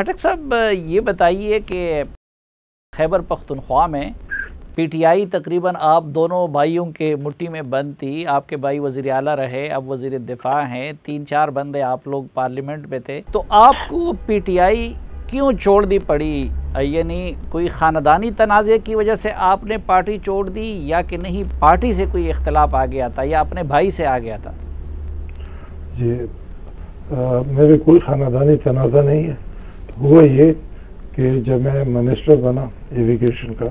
खटक साहब, ये बताइए कि खैबर पख्तनख्वा में पीटीआई तकरीबन आप दोनों भाइयों के मुट्ठी में बंद थी। आपके भाई वज़ीर-ए-आला रहे, अब वजीर दिफा हैं, 3-4 बंदे आप लोग पार्लियामेंट में थे, तो आपको पीटीआई क्यों छोड़ दी पड़ी? यानी कोई ख़ानदानी तनाज़े की वजह से आपने पार्टी छोड़ दी या कि नहीं पार्टी से कोई इख्तलाफ आ गया था या अपने भाई से आ गया था? जी मेरे कोई ख़ानदानी तनाज़ा नहीं है। हुआ ये कि जब मैं मिनिस्टर बना इरीगेशन का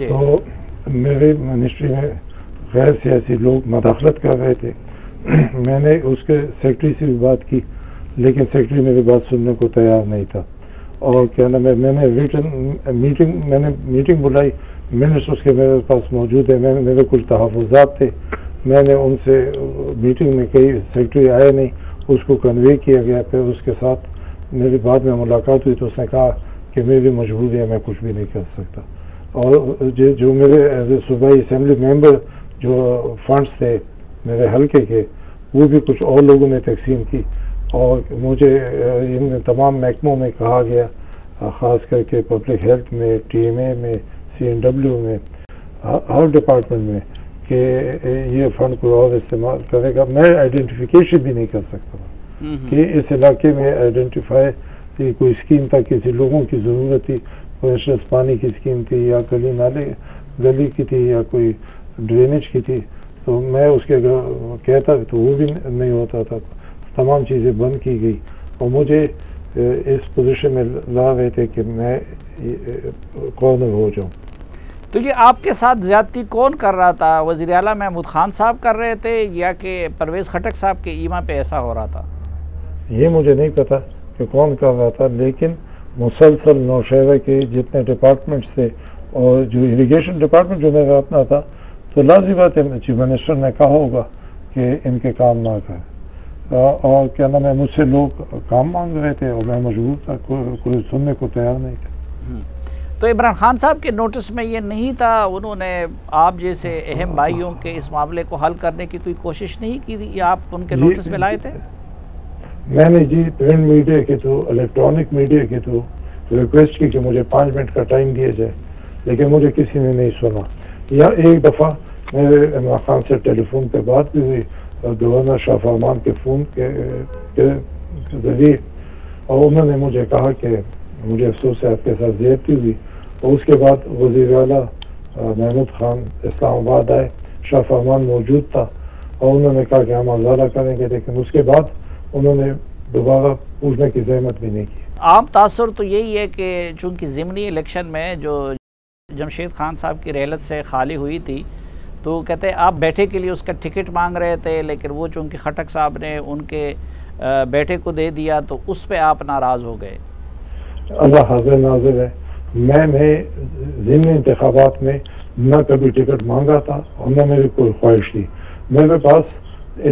तो मेरे मिनिस्ट्री में गैर सियासी लोग मदाखलत कर रहे थे। मैंने उसके सेक्रेटरी से भी बात की लेकिन सेक्रेटरी मेरी बात सुनने को तैयार नहीं था। और क्या नाम है, मैंने मीटिंग बुलाई, मिनिस्टर्स के मेरे पास मौजूद है, मेरे कुछ तहफ़ुज़ात थे, मैंने उनसे मीटिंग में कई सेक्रेटरी आए नहीं, उसको कन्वे किया गया। फिर उसके साथ मेरी बाद में मुलाकात हुई तो उसने कहा कि मेरी मजबूरी है, मैं कुछ भी नहीं कर सकता। और जो मेरे एज ए सूबाई असम्बली मेंबर जो फंड्स थे मेरे हलके के, वो भी कुछ और लोगों ने तकसीम की और मुझे इन तमाम महकमों में कहा गया, ख़ास करके पब्लिक हेल्थ में, TMA में, CNW में, हर डिपार्टमेंट में कि ये फ़ंड को और इस्तेमाल करेगा। मैं आइडेंटिफिकेशन भी नहीं कर सकता था कि इस इलाके में आइडेंटिफाई कोई स्कीम था, किसी लोगों की ज़रूरत थी, इंश्योरेंस पानी की स्कीम थी या गली नाले गली की थी या कोई ड्रेनेज की थी, तो मैं उसके अगर कहता तो वो भी नहीं होता था। तमाम चीज़ें बंद की गई और मुझे इस पोजीशन में ला रहे थे कि मैं गवर्नर हो जाऊं। तो ये आपके साथ ज़्यादती कौन कर रहा था? वज़ीर-ए-आला महमूद खान साहब कर रहे थे या कि परवेज खटक साहब के ईमा पे ऐसा हो रहा था? ये मुझे नहीं पता कि कौन कर रहा था, लेकिन मुसलसल नौशेबा के जितने डिपार्टमेंट्स थे और जो इरीगेशन डिपार्टमेंट जो मेरा अपना था, तो लाजमी बात है चीफ मिनिस्टर ने कहा होगा कि इनके काम ना करें। और क्या नाम है, मुझसे लोग काम मांग रहे थे और मैं मजबूर था, कोई सुनने को तैयार नहीं था। तो इमरान खान साहब के नोटिस में ये नहीं था, उन्होंने आप जैसे अहम भाइयों के इस मामले को हल करने की कोई कोशिश नहीं की थी? आप उनके नोटिस में लाए थे? मैंने जी प्रिंट मीडिया के थ्रू, इलेक्ट्रॉनिक मीडिया के थ्रू रिक्वेस्ट की कि मुझे 5 मिनट का टाइम दिया जाए, लेकिन मुझे किसी ने नहीं सुना। या एक दफ़ा मेरे इमरान खान से टेलीफोन पे बात भी हुई गवर्नर शाफ अमान के फ़ोन के ज़रिए, और उन्होंने मुझे कहा कि मुझे अफसोस है आपके साथ ज़्यादती हुई। और उसके बाद वज़ीर-ए-आला महमूद खान इस्लामाबाद आए, शाफ अमान मौजूद था और उन्होंने कहा कि हम आज़ादा करेंगे, लेकिन उसके बाद उन्होंने दोबारा पूछने की जहमत भी नहीं की। आम तासर तो यही है कि चूँकि ज़िमनी इलेक्शन में जो जमशेद खान साहब की रहलत से खाली हुई थी, तो कहते हैं आप बैठे के लिए उसका टिकट मांग रहे थे, लेकिन वो चूँकि खटक साहब ने उनके बैठे को दे दिया तो उस पर आप नाराज़ हो गए। अल्लाह हाज़िर नाज़िर है, मैंने ज़िमनी इंतखाबात में ना कभी टिकट मांगा था और ना मेरी कोई ख्वाहिश थी। मेरे पास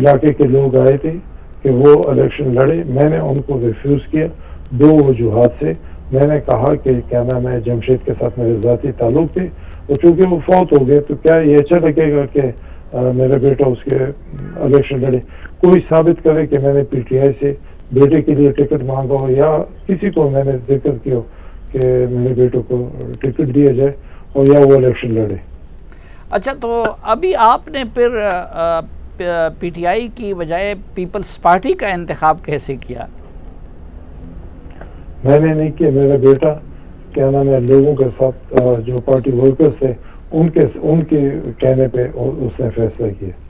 इलाके के लोग आए थे कि वो इलेक्शन लड़े, मैंने उनको रिफ्यूज़ किया 2 वजूहत से। मैंने कहा कि क्या नाम है, जमशेद के साथ मेरे ज़ाती ताल्लुक़ थे और चूँकि वो फौत हो गए तो क्या ये अच्छा लगेगा कि मेरा बेटा उसके इलेक्शन लड़े? कोई साबित करे कि मैंने पीटीआई से बेटे के लिए टिकट मांगा हो या किसी को मैंने जिक्र किया कि मेरे बेटे को टिकट दिया जाए और या वो इलेक्शन लड़े। अच्छा, तो अभी आपने फिर पीटीआई की बजाय पीपल्स पार्टी का इंतखाब कैसे किया? मैंने नहीं किया, मेरा बेटा क्या नाम है लोगों के साथ जो पार्टी वर्कर्स थे उनके कहने पे उसने फैसला किया।